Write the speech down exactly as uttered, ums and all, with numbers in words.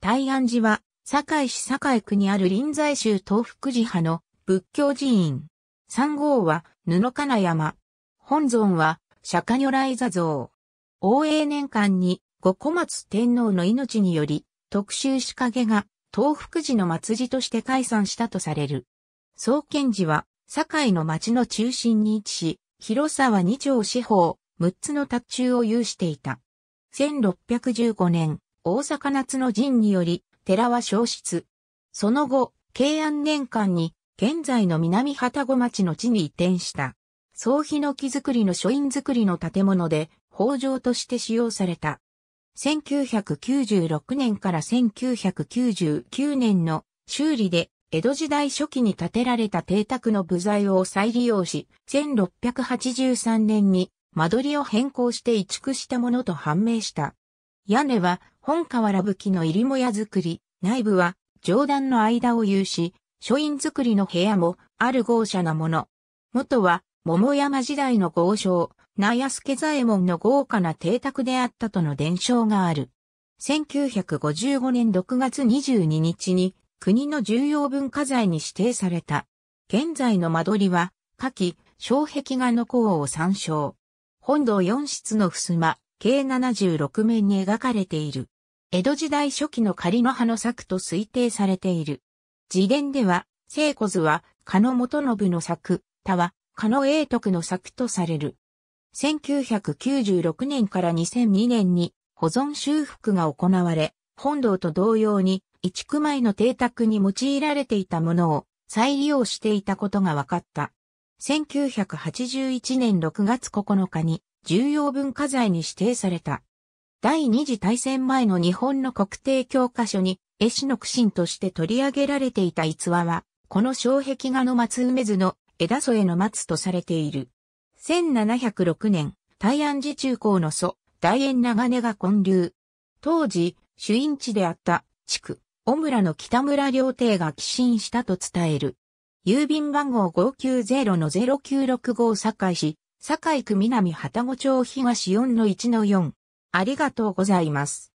大安寺は、堺市堺区にある臨済宗東福寺派の仏教寺院。三号は、布金山。本尊は、釈迦如来坐像。応永年間に、後小松天皇の命により、特集仕掛けが、東福寺の末寺として開山したとされる。宗建寺は、堺の町の中心に位置し、広さはに町四方、むっつの塔頭を有していた。せんろっぴゃくじゅうごねん、大阪夏の陣により、寺は焼失。その後、慶安年間に、現在の南旅籠町の地に移転した。総ヒノキ造りの書院造りの建物で、法場として使用された。せんきゅうひゃくきゅうじゅうろくねんからせんきゅうひゃくきゅうじゅうきゅうねんの修理で、江戸時代初期に建てられた邸宅の部材を再利用し、せんろっぴゃくはちじゅうさんねんに間取りを変更して移築したものと判明した。屋根は本瓦葺の入母屋造り、内部は上段の間を有し、書院造りの部屋もある豪奢なもの。元は桃山時代の豪商、名安助左衛門の豪華な邸宅であったとの伝承がある。せんきゅうひゃくごじゅうごねんろくがつにじゅうににちに、国の重要文化財に指定された。現在の間取りは、下記、障壁画の項を参照。本堂よん室の襖、計ななじゅうろく面に描かれている。江戸時代初期の仮の派の作と推定されている。自伝では、聖子図は、加野元信の作、他は、加野永徳の作とされる。せんきゅうひゃくきゅうじゅうろくねんからにせんにねんに、保存修復が行われ、本堂と同様に、移築前の邸宅に用いられていたものを再利用していたことが分かった。せんきゅうひゃくはちじゅういちねんろくがつここのかに重要文化財に指定された。第二次大戦前の日本の国定教科書に絵師の苦心として取り上げられていた逸話は、この障壁画の松梅図の枝添の松とされている。せんななひゃくろくねん、大安寺中興の祖、大円長根が建立。当時、主因地であった地区。小村の北村良定が寄進したと伝える。郵便番号 ごーきゅうぜろのぜろきゅうろくご 堺市、堺区南旅籠町東 よんのいちのよん。ありがとうございます。